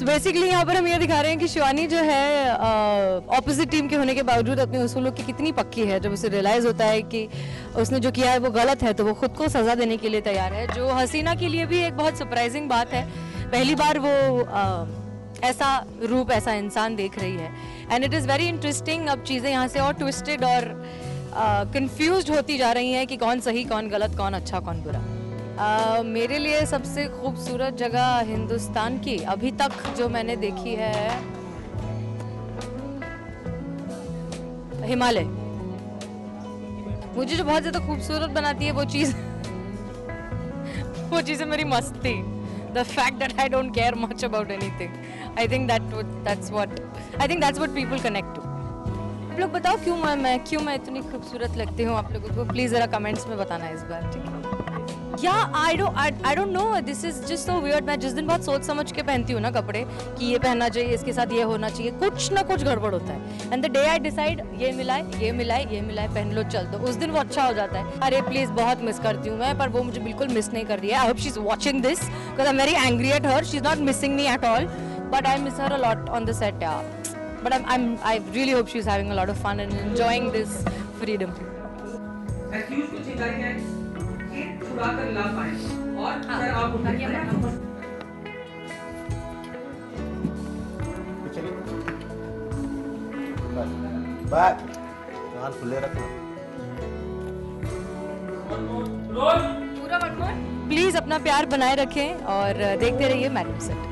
So basically यहाँ पर हम ये दिखा रहे हैं कि शिवानी जो है ऑपोजिट टीम के होने के बावजूद अपने उसूलों की कितनी पक्की है। जब उसे रियलाइज होता है कि उसने जो किया है वो गलत है तो वो खुद को सजा देने के लिए तैयार है, जो हसीना के लिए भी एक बहुत सरप्राइजिंग बात है। पहली बार वो ऐसा रूप, ऐसा इंसान देख रही है and it is very interesting. अब चीज़ें यहाँ से और ट्विस्टेड और कंफ्यूज होती जा रही हैं कि कौन सही, कौन गलत, कौन अच्छा, कौन बुरा। मेरे लिए सबसे खूबसूरत जगह हिंदुस्तान की अभी तक जो मैंने देखी है, हिमालय। मुझे जो बहुत ज़्यादा खूबसूरत बनाती है वो चीज़ वो चीज़ है मेरी मस्ती। The fact that I don't care much about anything, I think that's what people connect to. आप लोग बताओ क्यों मैं इतनी खूबसूरत लगती हूँ आप लोगों को, प्लीज जरा कमेंट्स में बताना इस बार, ठीक है? Yeah, I don't know. This is just so weird. मैं जिस दिन बहुत सोच समझ के पहनती हूँ ना कपड़े कि ये पहनना चाहिए, इसके साथ ये होना चाहिए, कुछ ना कुछ गड़बड़ होता है। And the day I decide ये मिलाए पहन लो चल दो, उस दिन वो अच्छा हो जाता है। अरे प्लीज़ बहुत मिस करती हूँ मैं, पर वो मुझे बिल्कुल मिस नहीं कर रही है। I hope she is watching this because I am very angry at her. She is not missing me at all but I miss her a lot on the set. But I really hope she is having a lot of fun and enjoying this freedom. खुले रखना पूरा। Please अपना प्यार बनाए रखें और देखते रहिए मैडम सर।